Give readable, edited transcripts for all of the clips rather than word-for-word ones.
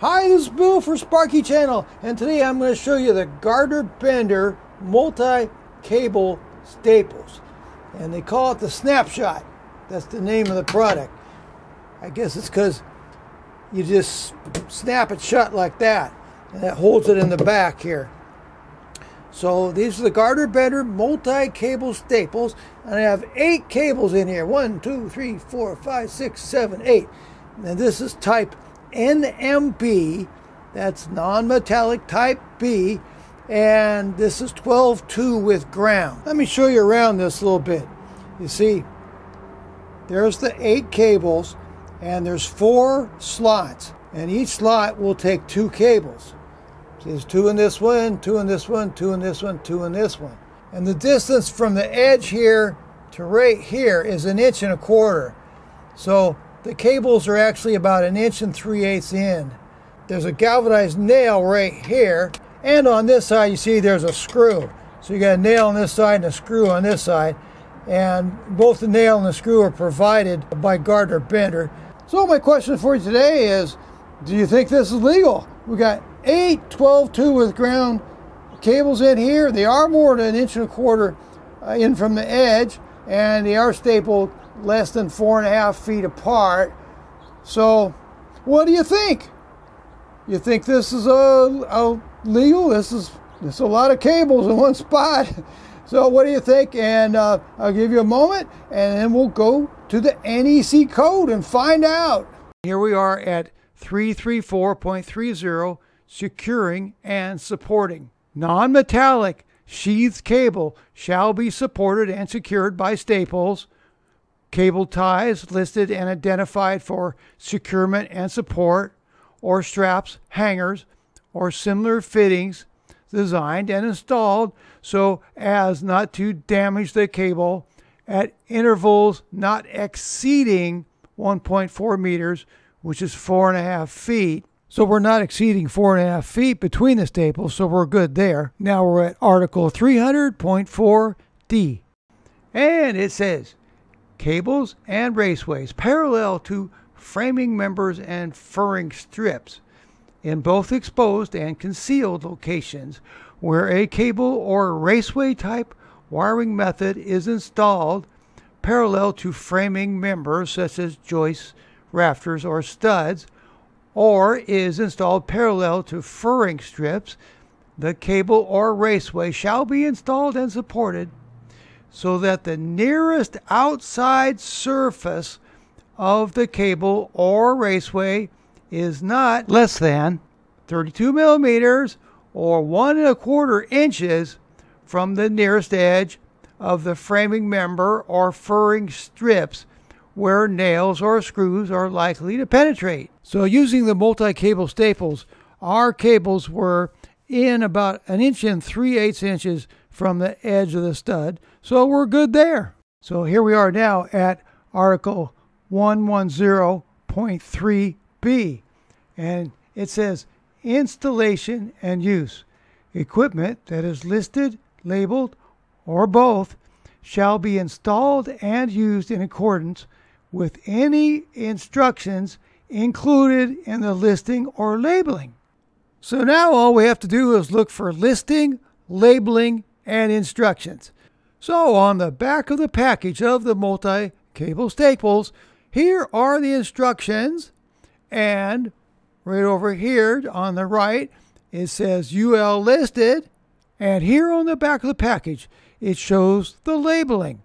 Hi, this is Bill for Sparky Channel, and today I'm going to show you the Gardner Bender multi-cable staples, and they call it the Snapshot. That's the name of the product. I guess it's because you just snap it shut like that, and that holds it in the back here. So these are the Gardner Bender multi-cable staples, and I have 8 cables in here. 1, 2, 3, 4, 5, 6, 7, 8. And this is type NMB, that's non-metallic type B, and this is 12-2 with ground. Let me show you around this a little bit. You see, there's the 8 cables, and there's 4 slots, and each slot will take 2 cables. So there's 2 in this one, 2 in this one, 2 in this one, 2 in this one. And the distance from the edge here to right here is 1.25 inches. So the cables are actually about 1 3/8 inches in. There's a galvanized nail right here, and on this side you see there's a screw. So you got a nail on this side and a screw on this side, and both the nail and the screw are provided by Gardner Bender. So my question for you today is, do you think this is legal? We got 8 12-2 with ground cables in here. They are more than 1.25 inches in from the edge, and they are stapled less than 4.5 feet apart. So what do you think? You think this is legal? This is a lot of cables in one spot. So what do you think? And I'll give you a moment, and then we'll go to the NEC code and find out. Here we are at 334.30, securing and supporting. Non-metallic sheathed cable shall be supported and secured by staples, cable ties listed and identified for securement and support, or straps, hangers, or similar fittings designed and installed so as not to damage the cable at intervals not exceeding 1.4 meters, which is 4.5 feet. So we're not exceeding 4.5 feet between the staples, so we're good there. Now we're at Article 300.4D, and it says, cables and raceways parallel to framing members and furring strips in both exposed and concealed locations where a cable or raceway type wiring method is installed parallel to framing members such as joists, rafters, or studs, or is installed parallel to furring strips, the cable or raceway shall be installed and supported so that the nearest outside surface of the cable or raceway is not less than 32 millimeters or 1.25 inches from the nearest edge of the framing member or furring strips where nails or screws are likely to penetrate. So using the multi-cable staples, our cables were in about 1 3/8 inches from the edge of the stud, so we're good there. So here we are now at Article 110.3B, and it says installation and use. Equipment that is listed, labeled, or both shall be installed and used in accordance with any instructions included in the listing or labeling. So now all we have to do is look for listing, labeling, and instructions. So on the back of the package of the multi-cable staples, here are the instructions, and right over here on the right it says UL listed, and here on the back of the package it shows the labeling.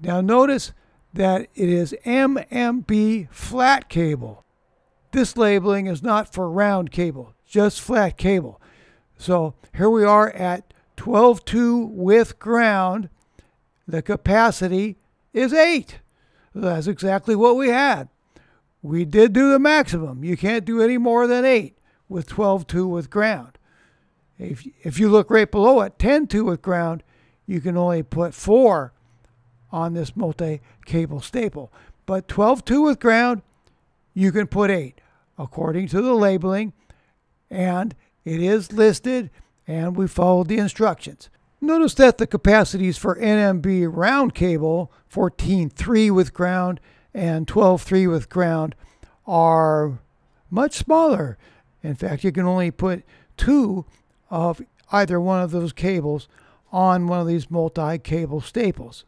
Now notice that it is MMB flat cable. This labeling is not for round cable, just flat cable. So here we are at 12-2 with ground. The capacity is 8. That's exactly what we had. We did do the maximum. You can't do any more than 8 with 12-2 with ground. If you look right below it, 10-2 with ground, you can only put 4 on this multi-cable staple. But 12-2 with ground, you can put 8 according to the labeling, and it is listed, and we followed the instructions. Notice that the capacities for NMB round cable, 14-3 with ground and 12-3 with ground, are much smaller In fact, you can only put two of either one of those cables on one of these multi-cable staples.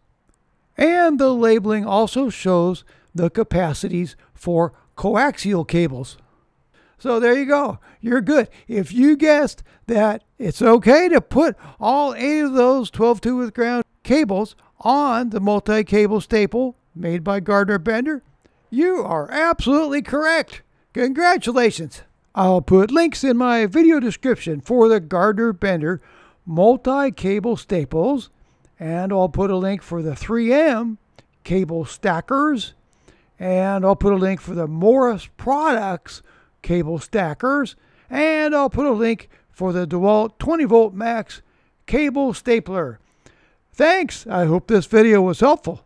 And the labeling also shows the capacities for coaxial cables. So there you go. You're good. If you guessed that it's okay to put all 8 of those 12-2 with ground cables on the multi-cable staple made by Gardner Bender, you are absolutely correct. Congratulations. I'll put links in my video description for the Gardner Bender multi-cable staples, and I'll put a link for the 3M cable stackers, and I'll put a link for the Morris Products cable stackers, and I'll put a link for the DeWalt 20 volt max cable stapler. Thanks. I hope this video was helpful.